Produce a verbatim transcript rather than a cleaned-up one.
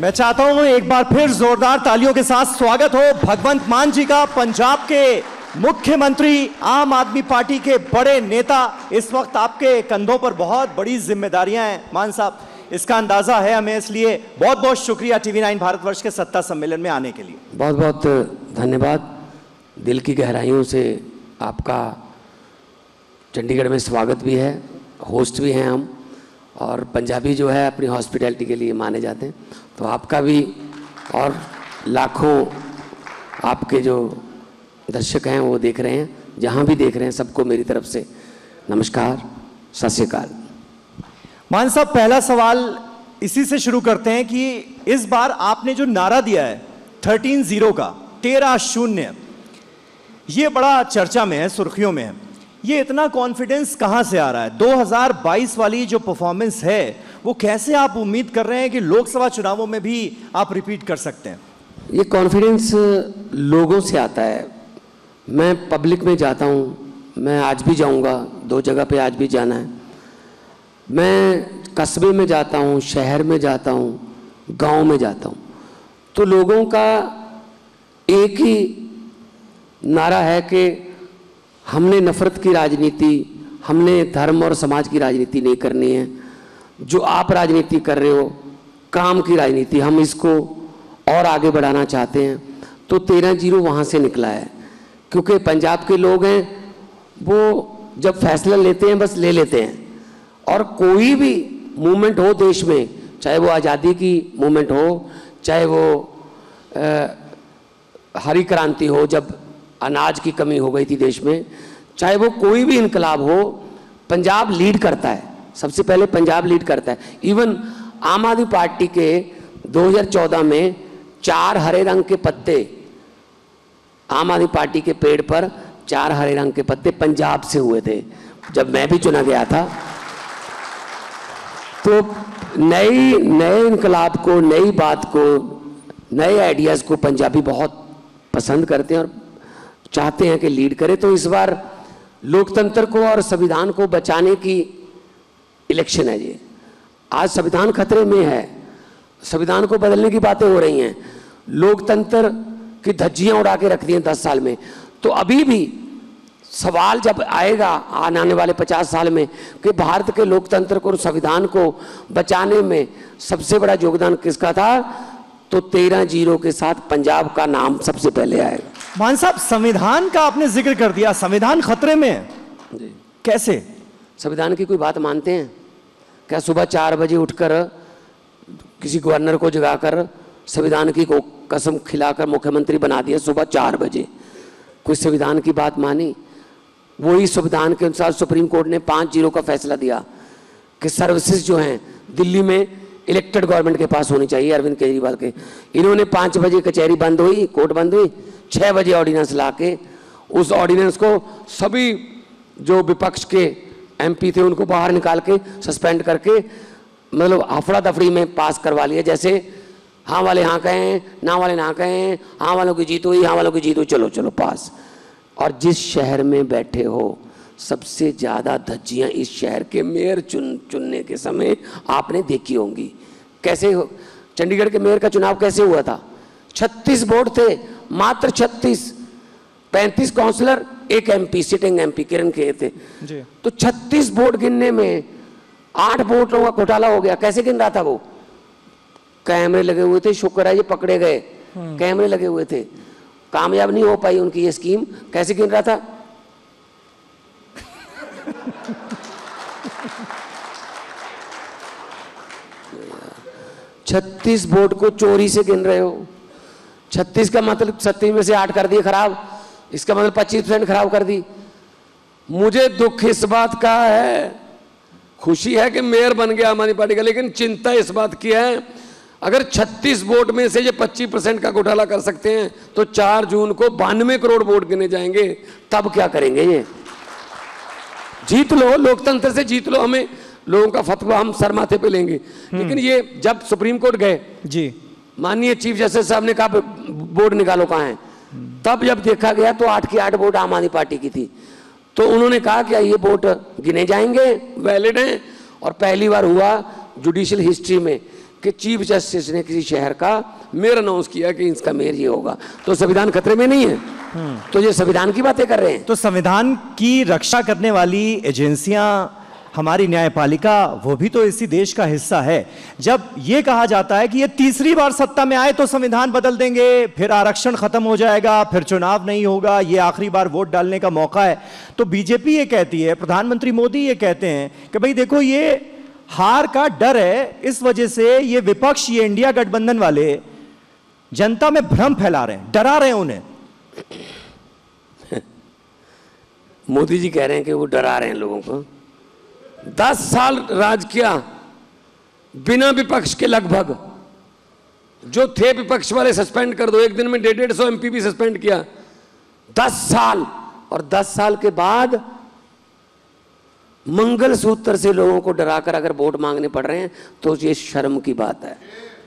मैं चाहता हूं एक बार फिर जोरदार तालियों के साथ स्वागत हो भगवंत मान जी का, पंजाब के मुख्यमंत्री, आम आदमी पार्टी के बड़े नेता। इस वक्त आपके कंधों पर बहुत बड़ी जिम्मेदारियां हैं मान साहब, इसका अंदाजा है हमें, इसलिए बहुत बहुत शुक्रिया टीवी नाइन भारतवर्ष के सत्ता सम्मेलन में आने के लिए। बहुत बहुत धन्यवाद। दिल की गहराइयों से आपका चंडीगढ़ में स्वागत भी है, होस्ट भी हैं हम, और पंजाबी जो है अपनी हॉस्पिटैलिटी के लिए माने जाते हैं, तो आपका भी और लाखों आपके जो दर्शक हैं वो देख रहे हैं, जहां भी देख रहे हैं, सबको मेरी तरफ से नमस्कार, सत श्री अकाल। मान साहब, पहला सवाल इसी से शुरू करते हैं कि इस बार आपने जो नारा दिया है थर्टीन जीरो का, तेरह शून्य, ये बड़ा चर्चा में है, सुर्खियों में है। ये इतना कॉन्फिडेंस कहाँ से आ रहा है? दो हज़ार बाईस वाली जो परफॉर्मेंस है वो कैसे आप उम्मीद कर रहे हैं कि लोकसभा चुनावों में भी आप रिपीट कर सकते हैं? ये कॉन्फिडेंस लोगों से आता है। मैं पब्लिक में जाता हूँ, मैं आज भी जाऊँगा, दो जगह पे आज भी जाना है। मैं कस्बे में जाता हूँ, शहर में जाता हूँ, गाँव में जाता हूँ, तो लोगों का एक ही नारा है कि हमने नफ़रत की राजनीति, हमने धर्म और समाज की राजनीति नहीं करनी है। जो आप राजनीति कर रहे हो, काम की राजनीति, हम इसको और आगे बढ़ाना चाहते हैं। तो तेरह जीरो वहाँ से निकला है, क्योंकि पंजाब के लोग हैं वो जब फैसला लेते हैं बस ले लेते हैं, और कोई भी मूवमेंट हो देश में, चाहे वो आज़ादी की मूवमेंट हो, चाहे वो आ, हरी क्रांति हो जब अनाज की कमी हो गई थी देश में, चाहे वो कोई भी इनकलाब हो, पंजाब लीड करता है। सबसे पहले पंजाब लीड करता है। इवन आम आदमी पार्टी के दो हज़ार चौदह में चार हरे रंग के पत्ते, आम आदमी पार्टी के पेड़ पर चार हरे रंग के पत्ते पंजाब से हुए थे, जब मैं भी चुना गया था। तो नई नए इनकलाब को, नई बात को, नए आइडियाज़ को पंजाबी बहुत पसंद करते हैं और चाहते हैं कि लीड करे। तो इस बार लोकतंत्र को और संविधान को बचाने की इलेक्शन है ये। आज संविधान खतरे में है, संविधान को बदलने की बातें हो रही हैं, लोकतंत्र की धज्जियां उड़ा के रख दी हैं दस साल में। तो अभी भी सवाल जब आएगा आने वाले पचास साल में कि भारत के लोकतंत्र को और संविधान को बचाने में सबसे बड़ा योगदान किसका था, तो तेरह जीरो के साथ पंजाब का नाम सबसे पहले आएगा। मान साहब, संविधान का आपने जिक्र कर दिया, संविधान खतरे में है, कैसे? संविधान की कोई बात मानते हैं क्या? सुबह चार बजे उठकर किसी गवर्नर को जगाकर संविधान की को कसम खिलाकर मुख्यमंत्री बना दिया सुबह चार बजे? कोई संविधान की बात मानी? वही संविधान के अनुसार सुप्रीम कोर्ट ने पाँच जीरो का फैसला दिया कि सर्विसेज जो हैं दिल्ली में इलेक्टेड गवर्नमेंट के पास होनी चाहिए, अरविंद केजरीवाल के। इन्होंने पाँच बजे कचहरी बंद हुई, कोर्ट बंद हुई, छः बजे ऑर्डिनेंस लाके उस ऑर्डिनेंस को सभी जो विपक्ष के एमपी थे उनको बाहर निकाल के सस्पेंड करके, मतलब हफड़ा दफड़ी में पास करवा लिया, जैसे हाँ वाले हाँ कहें, ना वाले ना कहें, हाँ वालों की जीत हुई, हाँ वालों की जीत हुई, चलो चलो पास। और जिस शहर में बैठे हो सबसे ज़्यादा धज्जियाँ इस शहर के मेयर चुन चुनने के समय आपने देखी होंगी। कैसे हो, चंडीगढ़ के मेयर का चुनाव कैसे हुआ था? छत्तीस वोट थे, मात्र छत्तीस, पैंतीस काउंसलर, एक एमपी, सिटिंग एमपी किरण के थे जी। तो छत्तीस वोट गिनने में आठ वोटों का घोटाला हो गया। कैसे गिन रहा था वो? कैमरे लगे हुए थे, शुक्र है ये पकड़े गए, कैमरे लगे हुए थे, कामयाब नहीं हो पाई उनकी ये स्कीम। कैसे गिन रहा था? छत्तीस वोट को चोरी से गिन रहे हो। छत्तीस का मतलब छत्तीस में से आठ कर दिए खराब, इसका मतलब पच्चीस परसेंट खराब कर दी। मुझे दुख इस बात का है, खुशी है कि मेयर बन गया हमारी पार्टी का, लेकिन चिंता इस बात की है, अगर छत्तीस वोट में से ये पच्चीस परसेंट का घोटाला कर सकते हैं तो चार जून को बानवे करोड़ वोट गिने जाएंगे, तब क्या करेंगे? ये जीत लो, लोकतंत्र से जीत लो, हमें लोगों का फतवा हम सर माथे पे लेंगे। लेकिन ये जब सुप्रीम कोर्ट गए जी, माननीय चीफ जस्टिस साहब ने कहा बोर्ड निकालो कहाँ है, तब जब देखा गया तो आठ की आठ बोर्ड आम आदमी पार्टी की थी। तो उन्होंने कहा क्या ये बोर्ड गिने जाएंगे, वैलिड हैं। और पहली बार हुआ जुडिशियल हिस्ट्री में कि चीफ जस्टिस ने किसी शहर का मेयर अनाउंस किया कि इसका मेयर ये होगा, तो संविधान खतरे में नहीं है। तो ये संविधान की बातें कर रहे हैं। तो संविधान की रक्षा करने वाली एजेंसियां, हमारी न्यायपालिका, वो भी तो इसी देश का हिस्सा है। जब ये कहा जाता है कि ये तीसरी बार सत्ता में आए तो संविधान बदल देंगे, फिर आरक्षण खत्म हो जाएगा, फिर चुनाव नहीं होगा, ये आखिरी बार वोट डालने का मौका है, तो बीजेपी ये कहती है, प्रधानमंत्री मोदी ये कहते हैं कि भाई देखो ये हार का डर है, इस वजह से ये विपक्ष, ये इंडिया गठबंधन वाले जनता में भ्रम फैला रहे हैं, डरा रहे हैं उन्हें। मोदी जी कह रहे हैं कि वो डरा रहे हैं लोगों को। दस साल राज किया बिना विपक्ष के, लगभग जो थे विपक्ष वाले सस्पेंड कर दो, एक दिन में डेढ़ डेढ़ सौ एमपी भी सस्पेंड किया, दस साल। और दस साल के बाद मंगलसूत्र से लोगों को डराकर अगर वोट मांगने पड़ रहे हैं तो ये शर्म की बात है।